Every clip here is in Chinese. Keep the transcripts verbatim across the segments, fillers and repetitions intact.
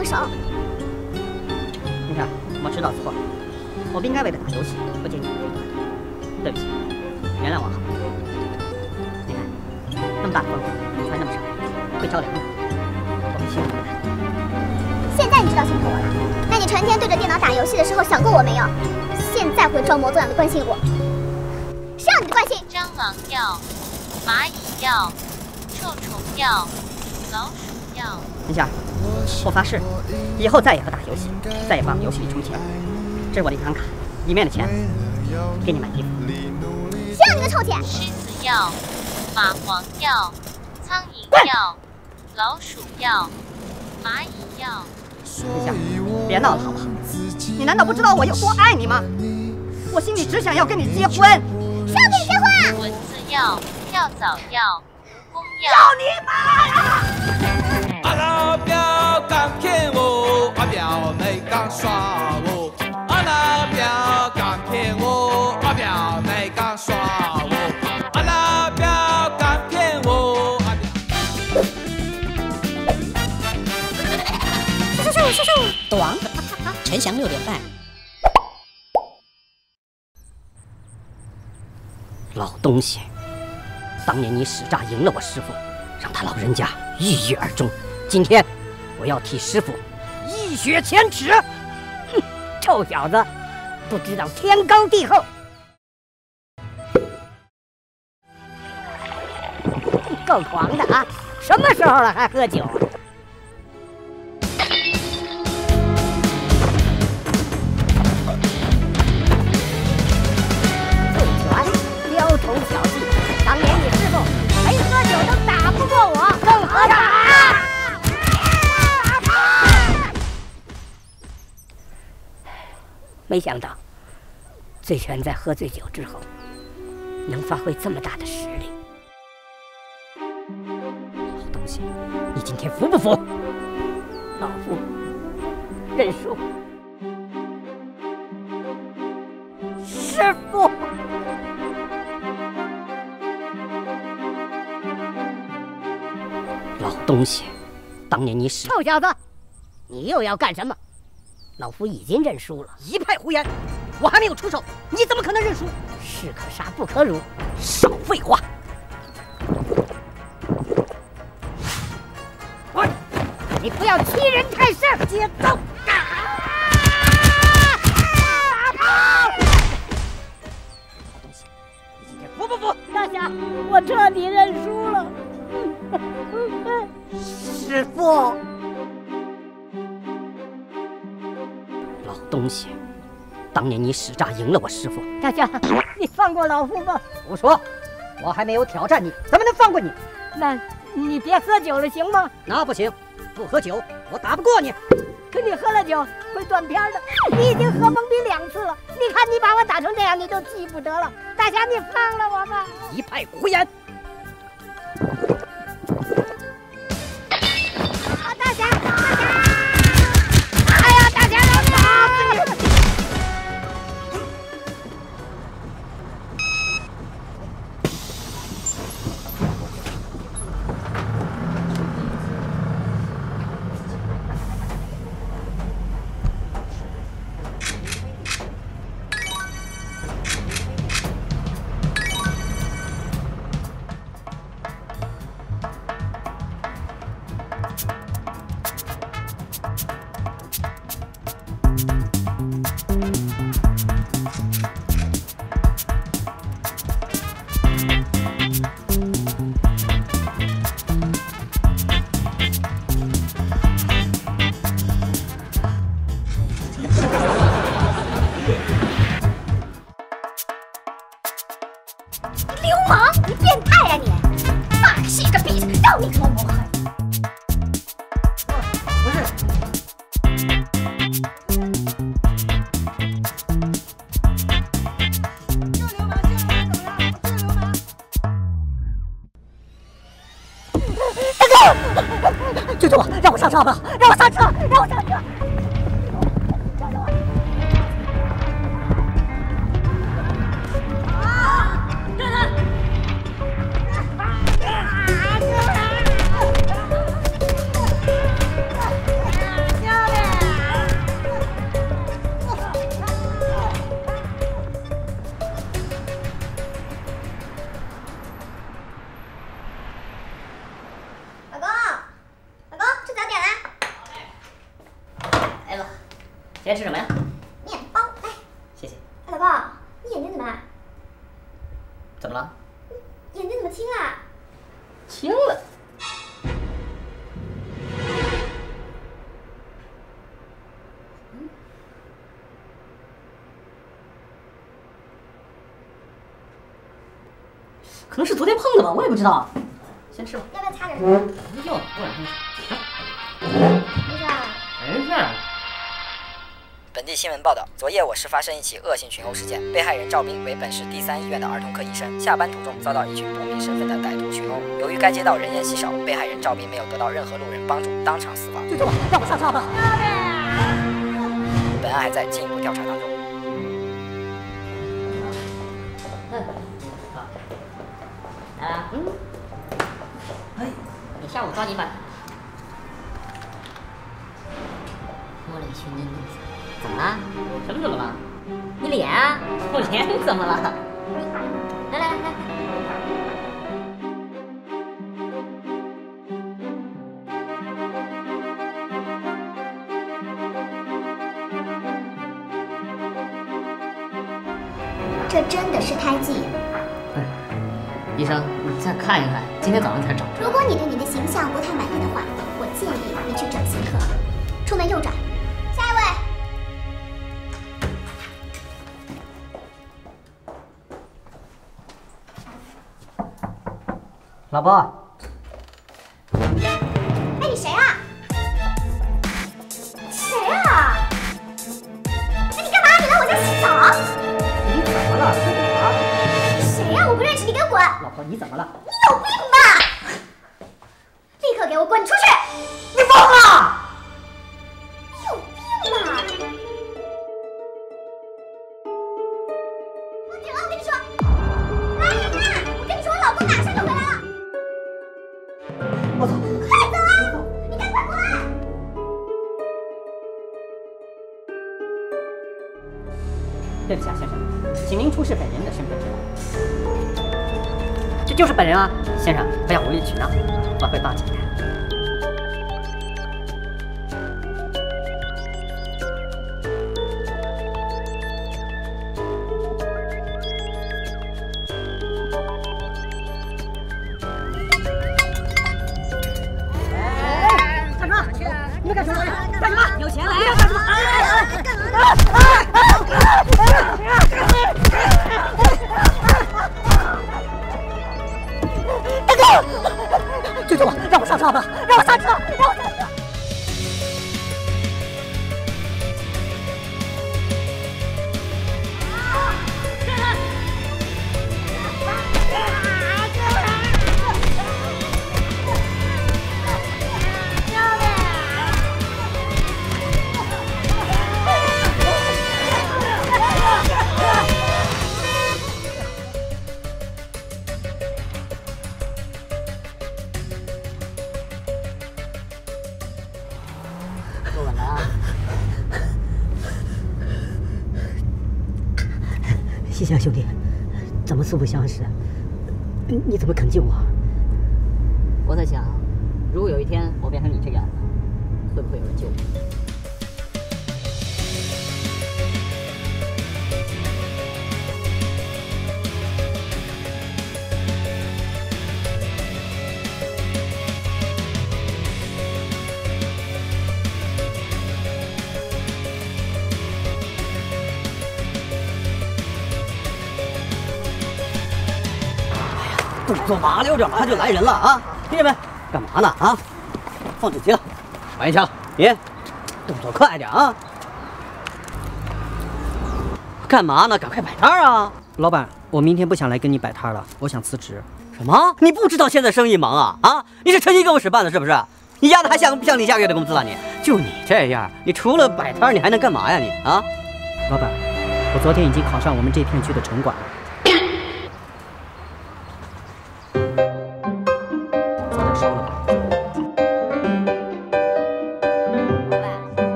放手。陈翔，我知道错了，我不应该为了打游戏不接你的微软，对不起，原谅我好。你看，那么大的风，你穿那么少，会着凉的。我们辛苦了。现在你知道辛苦我了，那你成天对着电脑打游戏的时候想过我没有？现在会装模作样的关心我，谁让你的惯性？蟑螂药、蚂蚁药、臭虫药、老鼠药。陈翔。 我发誓，以后再也不打游戏，再也不往游戏里充钱。这是我的银行卡，里面的钱给你买衣服。谁让你个臭钱！狮子药、蚂蟥药、苍蝇药、老鼠药、蚂蚁药。陈翔，别闹了好不好？你难道不知道我有多爱你吗？我心里只想要跟你结婚。谁要跟你结婚啊？蚊子药、跳蚤药、蜈蚣药。要你妈呀！啊啊 我没敢耍我，俺那边敢骗我，俺边没敢耍我，俺那边敢骗我，俺边。叔叔叔叔，赌王，陈翔六点半。老东西，当年你使诈赢了我师傅，让他老人家郁郁而终。今天我要替师傅。 一雪前耻，哼，臭小子，不知道天高地厚。够狂的啊！什么时候了还喝酒啊？醉拳、撩头小弟，当年你师傅没喝酒都打不过我，更何打？ 没想到，醉拳在喝醉酒之后，能发挥这么大的实力。老东西，你今天服不服？老夫认输。师傅，老东西，当年你使……臭小子，你又要干什么？ 老夫已经认输了，一派胡言！我还没有出手，你怎么可能认输？士可杀不可辱，少废话！滚！你不要欺人太甚！节奏！啊啊啊！老东西，你今天服不服？大侠，我彻底认输了。师父。 老东西，当年你使诈赢了我师傅。大侠，你放过老夫吧！胡说，我还没有挑战你，怎么能放过你？那你别喝酒了，行吗？那不行，不喝酒我打不过你。可你喝了酒会断片的，你已经喝懵逼两次了。你看你把我打成这样，你都记不得了。大侠，你放了我吧！一派胡言！啊，大侠，大侠！ 流氓！你变态呀、啊、你！妈的，是一个逼！让你可不可以？不是。这流氓，这流氓怎么了？这流氓！大哥，救救我！让我上车好不好？让我上车！让我上车！ 啊！今天吃什么呀？面包，来。谢谢。哎，老公，你眼睛怎么了？怎么了？眼睛怎么青了？青了。 可能是昨天碰的吧，我也不知道。先吃吧。要不要擦点什么？不用，过两天。没事。没事。本地新闻报道，昨夜我市发生一起恶性群殴事件，被害人赵斌为本市第三医院的儿童科医生，下班途中遭到一群不明身份的歹徒群殴。由于该街道人烟稀少，被害人赵斌没有得到任何路人帮助，当场死亡。就这么，让我上车好不好？本案还在进一步调查当中。嗯。 啊，嗯，哎，你下午抓紧把摸了一圈真东西，怎么了？什么怎么了？你脸啊，我脸怎么了？来来来来。 这真的是胎记。 医生，你再看一看，今天早上才找出来。如果你对你的形象不太满意的话，我建议你去整形科。出门右转，下一位。老婆，哎，你谁啊？谁啊？哎，你干嘛？你来我家洗澡？你怎么了？这干嘛？ 我不认识你，给我滚！老婆，你怎么了？你有病吧！立刻给我滚出去！你疯了！你有病吧！我顶了！我跟你说，来人啊！我跟你说，我老公马上就回来了。我操！快走啊！你赶快滚！对不起啊，先生，请您出示本人的身份证。 这就是本人啊，先生，不要无理取闹，我会报警的。哎，干什么？你们干什么？干什么？有钱了！你们干什么？哎 救救我！让我上车好不好？让我上车！让我上车！西乡兄弟，咱们素不相识，你怎么肯救我？我在想，如果有一天我变成你这个样子，会不会有人救我？动作麻溜着，他就来人了啊！听见没？干嘛呢啊？放酒精，玩一枪，别动作快点啊！干嘛呢？赶快摆摊啊！老板，我明天不想来跟你摆摊了，我想辞职。什么？你不知道现在生意忙啊啊！你是趁机给我使绊子是不是？你丫的还想想你下个月的工资了你？就你这样，你除了摆摊你还能干嘛呀你啊？老板，我昨天已经考上我们这片区的城管了。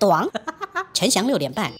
短，陈翔六点半。